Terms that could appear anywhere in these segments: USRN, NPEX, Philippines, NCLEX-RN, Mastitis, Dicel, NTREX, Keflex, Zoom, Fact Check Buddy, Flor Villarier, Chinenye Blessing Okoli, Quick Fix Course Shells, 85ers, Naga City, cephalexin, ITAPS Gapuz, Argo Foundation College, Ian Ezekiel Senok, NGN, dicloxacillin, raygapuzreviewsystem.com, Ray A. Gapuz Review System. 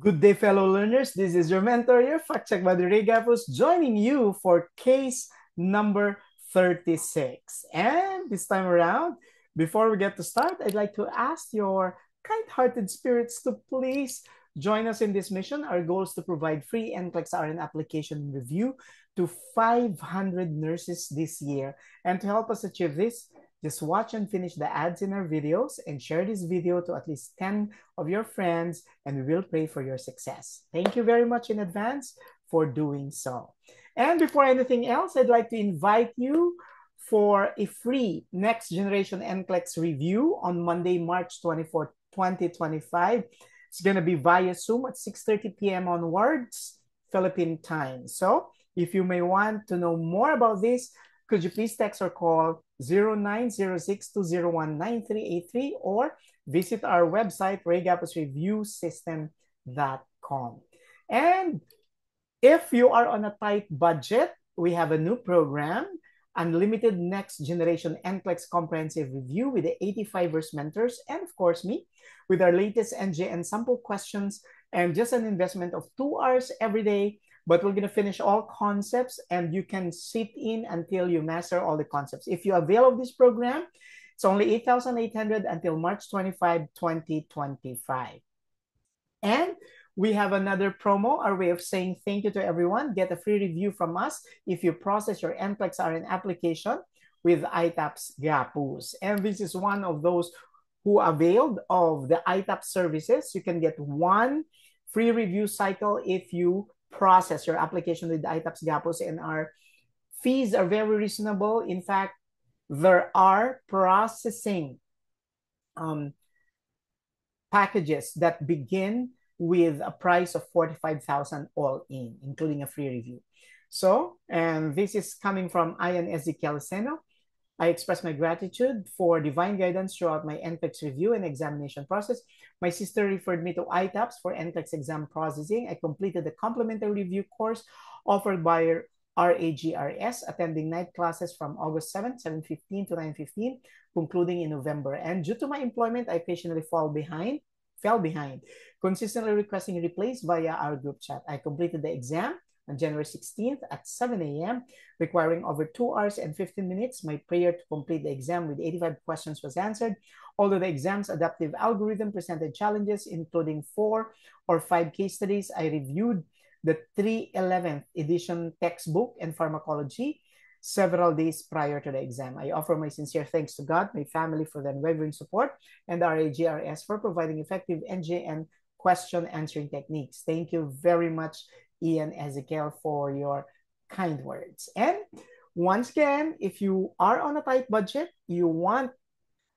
Good day, fellow learners. This is your mentor, your fact check buddy, Ray Gapuz, joining you for case number 36. And this time around, before we get to start, I'd like to ask your kind-hearted spirits to please join us in this mission. Our goal is to provide free NCLEX-RN application review to 500 nurses this year. And to help us achieve this, just watch and finish the ads in our videos and share this video to at least 10 of your friends, and we will pray for your success. Thank you very much in advance for doing so. And before anything else, I'd like to invite you for a free Next Generation NCLEX review on Monday, March 24, 2025. It's going to be via Zoom at 6:30 p.m. onwards, Philippine time. So if you may want to know more about this, could you please text or call 0906-201-9383 or visit our website, raygapuzreviewsystem.com. And if you are on a tight budget, we have a new program, Unlimited Next Generation NCLEX Comprehensive Review with the 85ers mentors and, of course, me, with our latest NGN sample questions and just an investment of 2 hours every day. But we're going to finish all concepts, and you can sit in until you master all the concepts. If you avail of this program, it's only 8,800 until March 25, 2025. And we have another promo, our way of saying thank you to everyone. Get a free review from us if you process your NCLEX-RN application with ITAPS Gapuz. And this is one of those who availed of the ITAPS services. You can get one free review cycle if you process your application with ITAPS Gapuz, and our fees are very reasonable. In fact, there are processing packages that begin with a price of 45,000 all in, including a free review. So, and this is coming from Ian Ezekiel Senok. I express my gratitude for divine guidance throughout my NPEX review and examination process. My sister referred me to ITAPS for NCLEX exam processing. I completed the complimentary review course offered by RAGRS, attending night classes from August 7, 7:15 to 9:15, concluding in November. And due to my employment, I occasionally fell behind, consistently requesting replays via our group chat. I completed the exam on January 16th at 7 a.m., requiring over 2 hours and 15 minutes. My prayer to complete the exam with 85 questions was answered, although the exam's adaptive algorithm presented challenges, including 4 or 5 case studies. I reviewed the 3/11th edition textbook and pharmacology several days prior to the exam. I offer my sincere thanks to God, my family for their unwavering support, and RAGRS for providing effective NGN question answering techniques. Thank you very much, Ian Ezekiel, for your kind words. And once again, if you are on a tight budget, you want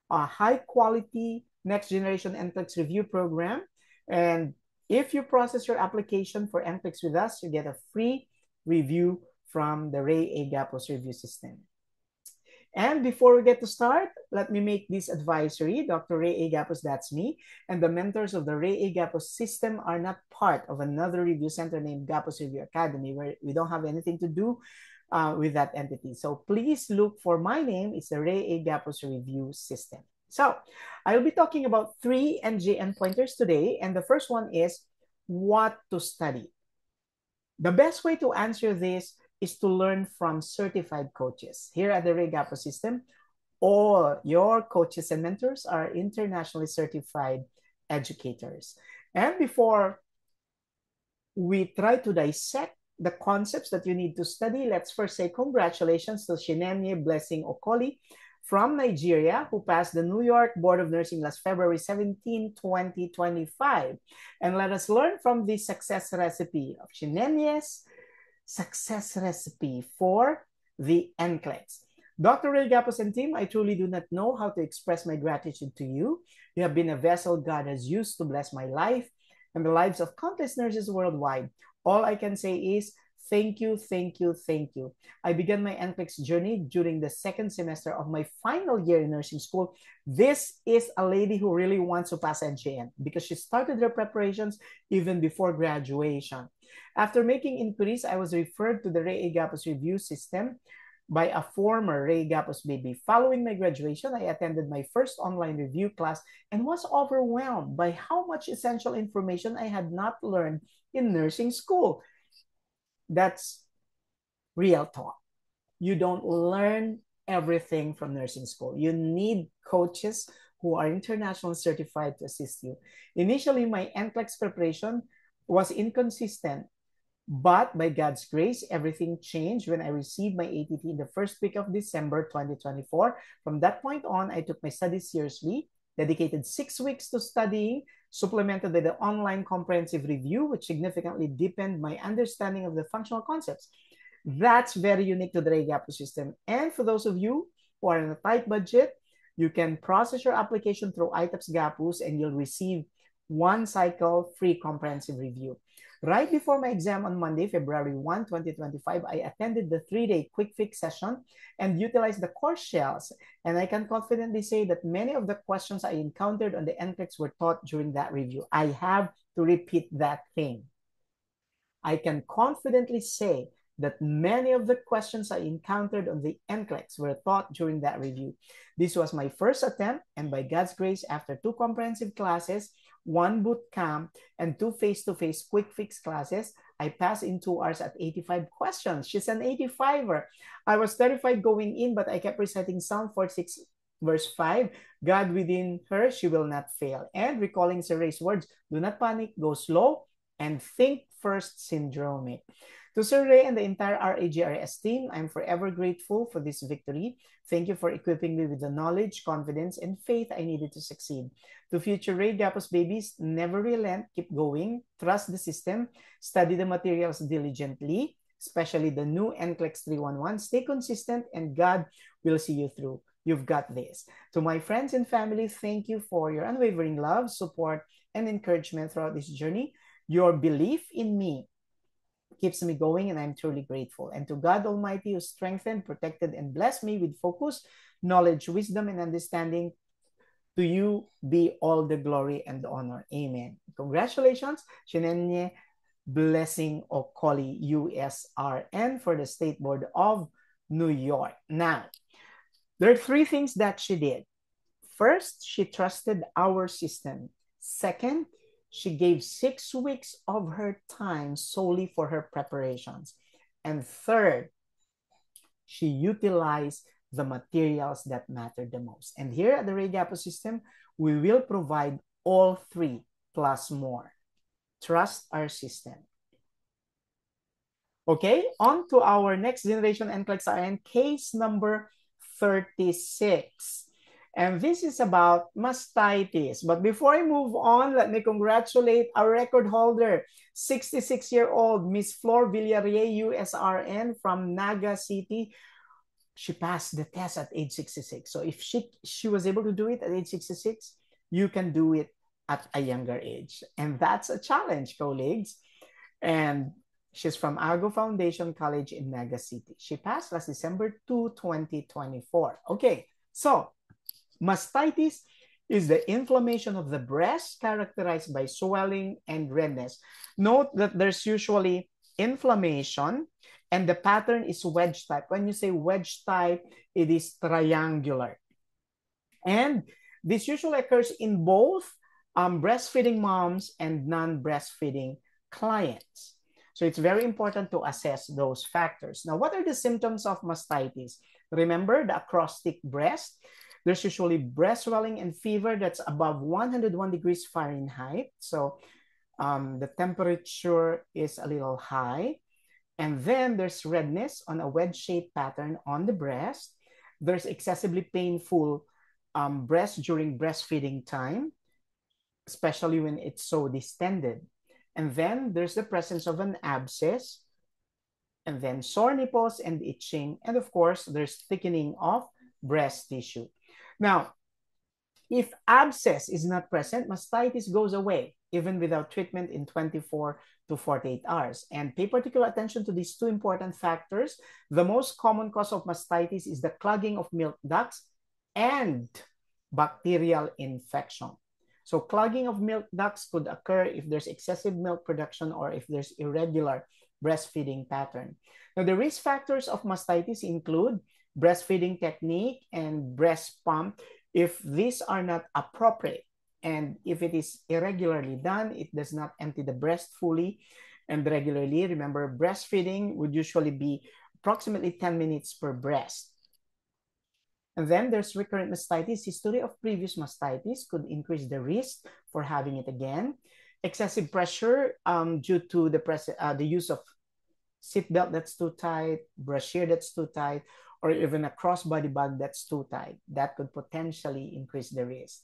a high quality Next Generation NCLEX review program, and if you process your application for NCLEX with us, you get a free review from the Ray A. Gapuz Review System. And before we get to start, let me make this advisory. Dr. Ray A. Gapuz, that's me, and the mentors of the Ray A. Gapuz system are not part of another review center named Gapuz Review Academy, where we don't have anything to do with that entity. So please look for my name. It's the Ray A. Gapuz Review System. So I'll be talking about 3 NGN pointers today. And the first one is what to study. The best way to answer this is to learn from certified coaches. Here at the Ray Gapuz system, all your coaches and mentors are internationally certified educators. And before we try to dissect the concepts that you need to study, let's first say congratulations to Chinenye Blessing Okoli from Nigeria, who passed the New York Board of Nursing last February 17, 2025. And let us learn from the success recipe of Chinenye's success recipe for the NCLEX. Dr. Ray Gapuz and team, I truly do not know how to express my gratitude to you. You have been a vessel God has used to bless my life and the lives of countless nurses worldwide. All I can say is thank you, thank you, thank you. I began my NCLEX journey during the second semester of my final year in nursing school. This is a lady who really wants to pass NGN because she started her preparations even before graduation. After making inquiries, I was referred to the Ray A. Gapuz Review System by a former Ray Gapuz baby. Following my graduation, I attended my first online review class and was overwhelmed by how much essential information I had not learned in nursing school. That's real talk. You don't learn everything from nursing school. You need coaches who are internationally certified to assist you. Initially, my NCLEX preparation was inconsistent, but by God's grace, everything changed when I received my ATT in the first week of December 2024. From that point on, I took my studies seriously, dedicated 6 weeks to studying, supplemented by the online comprehensive review, which significantly deepened my understanding of the functional concepts. That's very unique to the Ray Gapuz system. And for those of you who are on a tight budget, you can process your application through ITAPS Gapuz and you'll receive 1 cycle free comprehensive review. Right before my exam on Monday, February 1, 2025, I attended the 3-day Quick Fix session and utilized the course shells. And I can confidently say that many of the questions I encountered on the NPEX were taught during that review. I have to repeat that thing. I can confidently say that many of the questions I encountered on the NCLEX were taught during that review. This was my first attempt, and by God's grace, after 2 comprehensive classes, 1 boot camp, and 2 face-to-face quick fix classes, I passed in 2 hours at 85 questions. She's an 85er. I was terrified going in, but I kept reciting Psalm 46, verse 5, God within her, she will not fail. And recalling Sir Ray's words, do not panic, go slow, and think first syndromic. To Sir Ray and the entire RAGRS team, I'm forever grateful for this victory. Thank you for equipping me with the knowledge, confidence, and faith I needed to succeed. To future Ray Gapuz babies, never relent, keep going, trust the system, study the materials diligently, especially the new NCLEX 311, stay consistent, and God will see you through. You've got this. To my friends and family, thank you for your unwavering love, support, and encouragement throughout this journey. Your belief in me keeps me going, and I'm truly grateful. And to God Almighty, who strengthened, protected, and blessed me with focus, knowledge, wisdom, and understanding, to you be all the glory and the honor. Amen. Congratulations, Chinenye Blessing Okoli, USRN, for the State Board of New York. Now, there are 3 things that she did. First, she trusted our system. Second, she gave 6 weeks of her time solely for her preparations. And third, she utilized the materials that mattered the most. And here at the Ray Gapuz system, we will provide all 3 plus more. Trust our system. Okay, on to our next generation NCLEX-RN case number 36. And this is about mastitis. But before I move on, let me congratulate our record holder, 66-year-old Miss Flor Villarier, USRN from Naga City. She passed the test at age 66. So if she was able to do it at age 66, you can do it at a younger age. And that's a challenge, colleagues. And she's from Argo Foundation College in Naga City. She passed last December 2, 2024. Okay, so mastitis is the inflammation of the breast characterized by swelling and redness. Note that there's usually inflammation and the pattern is wedge type. When you say wedge type, it is triangular. And this usually occurs in both breastfeeding moms and non-breastfeeding clients. So it's very important to assess those factors. Now, what are the symptoms of mastitis? Remember the acrostic breast. There's usually breast swelling and fever that's above 101 degrees Fahrenheit. So the temperature is a little high. And then there's redness on a wedge-shaped pattern on the breast. There's excessively painful breast during breastfeeding time, especially when it's so distended. And then there's the presence of an abscess. And then sore nipples and itching. And of course, there's thickening of breast tissue. Now, if abscess is not present, mastitis goes away, even without treatment in 24 to 48 hours. And pay particular attention to these 2 important factors. The most common cause of mastitis is the clogging of milk ducts and bacterial infection. So clogging of milk ducts could occur if there's excessive milk production or if there's irregular breastfeeding pattern. Now, the risk factors of mastitis include breastfeeding technique and breast pump. If these are not appropriate, and if it is irregularly done, it does not empty the breast fully and regularly. Remember, breastfeeding would usually be approximately 10 minutes per breast. And then there's recurrent mastitis. History of previous mastitis could increase the risk for having it again. Excessive pressure due to the use of seatbelt that's too tight, brassiere that's too tight, or even a cross-body bag that's too tight. That could potentially increase the risk.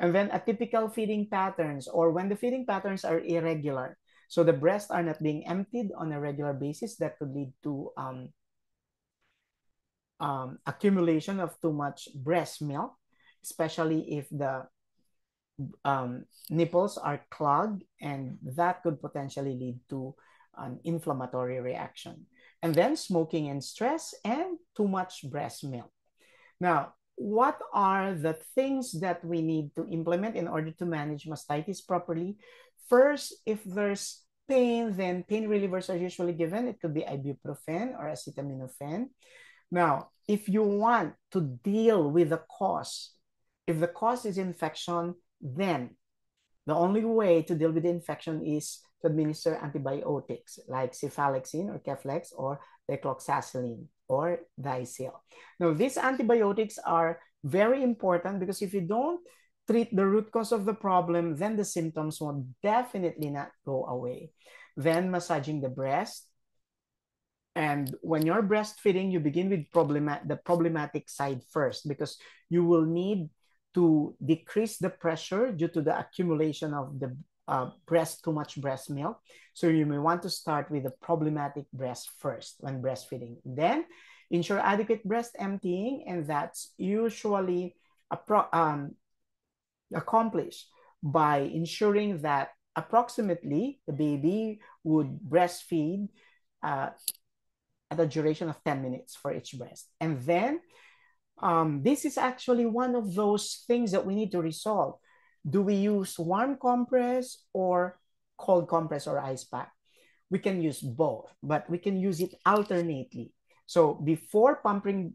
And then atypical feeding patterns, or when the feeding patterns are irregular. So the breasts are not being emptied on a regular basis. That could lead to accumulation of too much breast milk, especially if the nipples are clogged, and that could potentially lead to an inflammatory reaction. And then smoking and stress and too much breast milk. Now, what are the things that we need to implement in order to manage mastitis properly? First, if there's pain, then pain relievers are usually given. It could be ibuprofen or acetaminophen. Now, if you want to deal with the cause, if the cause is infection, then the only way to deal with the infection is to administer antibiotics like cephalexin or Keflex or dicloxacillin or Dicel. Now, these antibiotics are very important because if you don't treat the root cause of the problem, then the symptoms will definitely not go away. Then massaging the breast. And when you're breastfeeding, you begin with the problematic side first, because you will need to decrease the pressure due to the accumulation of the too much breast milk. So you may want to start with the problematic breast first when breastfeeding. Then ensure adequate breast emptying, and that's usually accomplished by ensuring that approximately the baby would breastfeed at a duration of 10 minutes for each breast. And then this is actually one of those things that we need to resolve. Do we use warm compress or cold compress or ice pack? We can use both, but we can use it alternately. So before pumping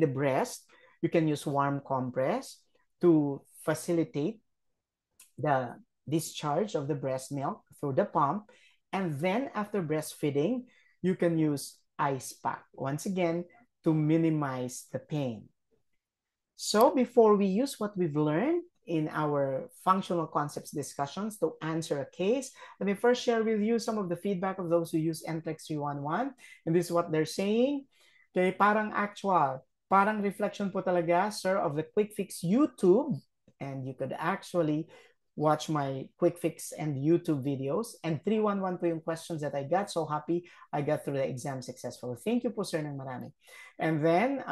the breast, you can use warm compress to facilitate the discharge of the breast milk through the pump. And then after breastfeeding, you can use ice pack, once again, to minimize the pain. So before we use what we've learned in our functional concepts discussions to answer a case, let me first share with you some of the feedback of those who use NTREX 311. And this is what they're saying. Okay, parang actual, parang reflection po talaga, sir, of the Quick Fix YouTube. And you could actually watch my Quick Fix and YouTube videos. And 311 po yung questions that I got. So happy I got through the exam successfully. Thank you po, sir, ng marami. And then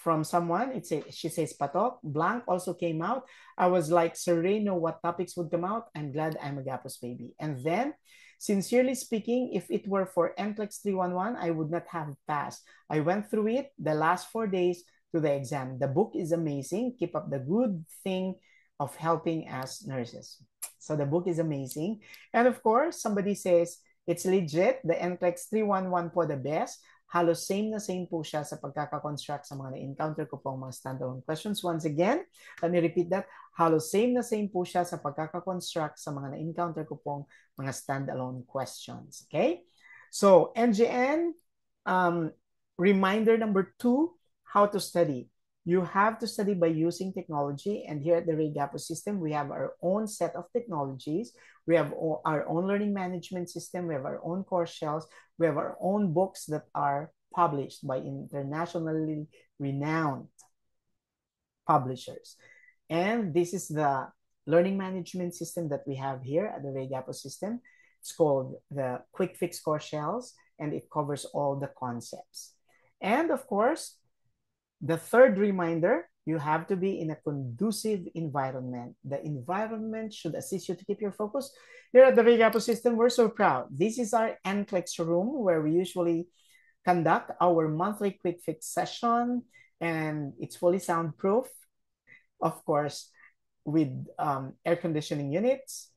from someone, she says, Patok, blank also came out. I was like, sir Ray, know what topics would come out. I'm glad I'm a Gapuz baby. And then, sincerely speaking, if it were for NCLEX 311, I would not have passed. I went through it the last 4 days to the exam. The book is amazing. Keep up the good thing of helping as nurses. So the book is amazing. And of course, somebody says, it's legit, the NCLEX 311 po the best. Halos same na same po siya sa pagkakakonstruct sa mga na-encounter ko po ang mga standalone questions. Once again, let me repeat that. Halos same na same po siya sa pagkakakonstruct sa mga na-encounter ko po ang mga standalone questions. Okay? So, NGN, reminder number 2, how to study. You have to study by using technology, and here at the Ray Gapuz system, we have our own set of technologies. We have our own learning management system. We have our own course shells. We have our own books that are published by internationally renowned publishers. And this is the learning management system that we have here at the Ray Gapuz system. It's called the Quick Fix Course Shells, and it covers all the concepts. And of course, the third reminder, you have to be in a conducive environment. The environment should assist you to keep your focus. Here at the Ray Gapuz system, we're so proud. This is our NCLEX room where we usually conduct our monthly Quick Fix session, and it's fully soundproof, of course, with air conditioning units,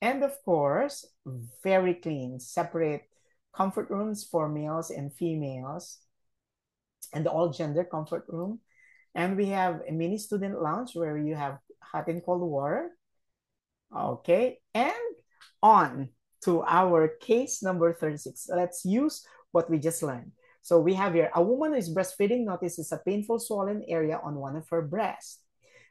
and of course, very clean, separate comfort rooms for males and females, and the all-gender comfort room. And we have a mini student lounge where you have hot and cold water. Okay, and on to our case number 36. Let's use what we just learned. So we have here, a woman who is breastfeeding notices a painful swollen area on one of her breasts.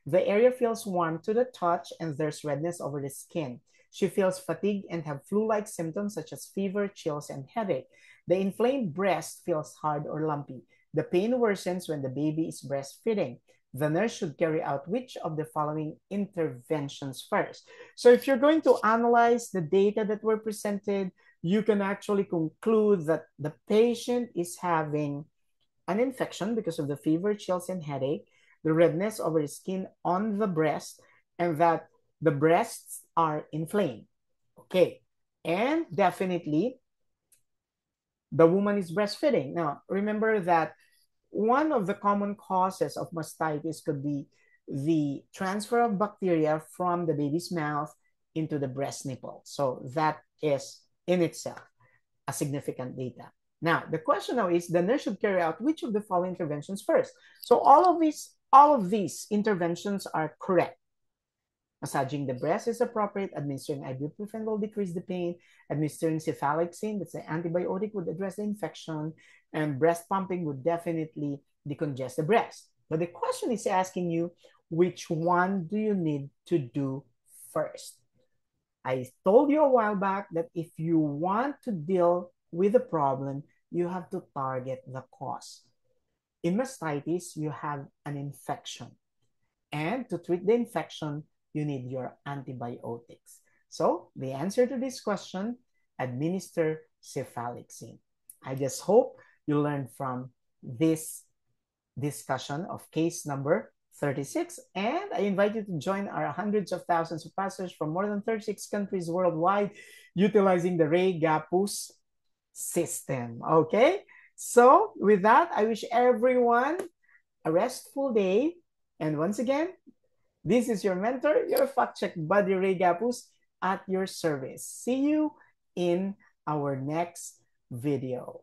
The area feels warm to the touch and there's redness over the skin. She feels fatigued and have flu-like symptoms such as fever, chills, and headache. The inflamed breast feels hard or lumpy. The pain worsens when the baby is breastfeeding. The nurse should carry out which of the following interventions first? So if you're going to analyze the data that were presented, you can actually conclude that the patient is having an infection because of the fever, chills, and headache, the redness over the skin on the breast, and that the breasts are inflamed. Okay, and definitely the woman is breastfeeding. Now, remember that one of the common causes of mastitis could be the transfer of bacteria from the baby's mouth into the breast nipple. So that is in itself a significant data. Now, the question now is the nurse should carry out which of the following interventions first? So all of these interventions are correct. Massaging the breast is appropriate. Administering ibuprofen will decrease the pain. Administering cephalexin, that's an antibiotic, would address the infection. And breast pumping would definitely decongest the breast. But the question is asking you, which one do you need to do first? I told you a while back that if you want to deal with a problem, you have to target the cause. In mastitis, you have an infection. And to treat the infection, you need your antibiotics. So the answer to this question, administer cephalexin. I just hope you learned from this discussion of case number 36. And I invite you to join our hundreds of thousands of pastors from more than 36 countries worldwide utilizing the Ray Gapuz system. Okay, so with that, I wish everyone a restful day. And once again, this is your mentor, your fact check buddy, Ray Gapuz, at your service. See you in our next video.